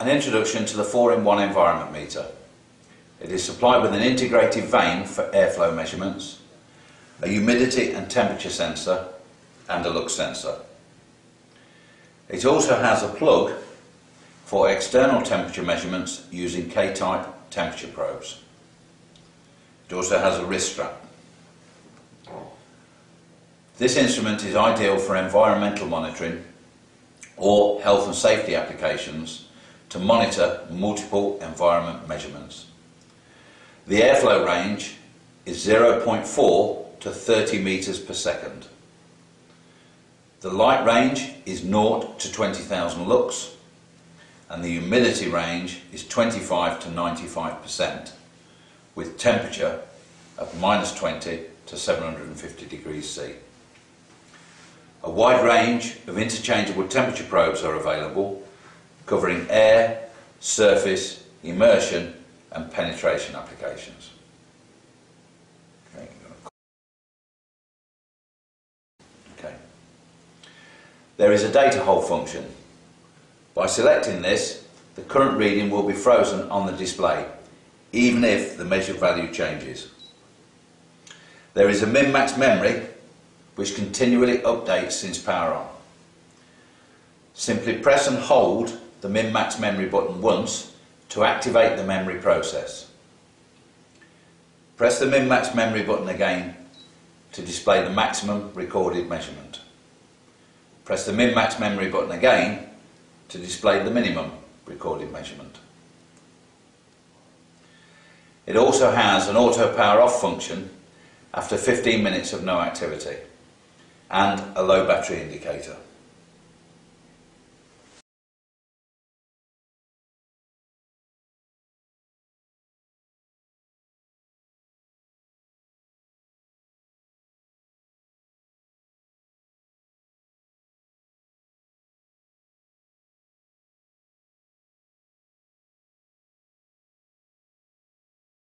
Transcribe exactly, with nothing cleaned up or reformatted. an introduction to the four in one environment meter. It is supplied with an integrated vane for airflow measurements, a humidity and temperature sensor, and a Lux sensor. It also has a plug for external temperature measurements using K-Type temperature probes. It also has a wrist strap. This instrument is ideal for environmental monitoring or health and safety applications to monitor multiple environment measurements. The airflow range is zero point four to thirty metres per second. The light range is zero to twenty thousand lux, and the humidity range is twenty-five to ninety-five percent, with temperature of minus twenty to seven hundred fifty degrees C. A wide range of interchangeable temperature probes are available, covering air, surface, immersion and penetration applications. Okay. Okay. There is a data hold function. By selecting this, the current reading will be frozen on the display, even if the measured value changes. There is a min-max memory which continually updates since power on. Simply press and hold the min-max memory button once to activate the memory process. Press the min-max memory button again to display the maximum recorded measurement. Press the min-max memory button again to display the minimum recorded measurement. It also has an auto power off function after fifteen minutes of no activity and a low battery indicator.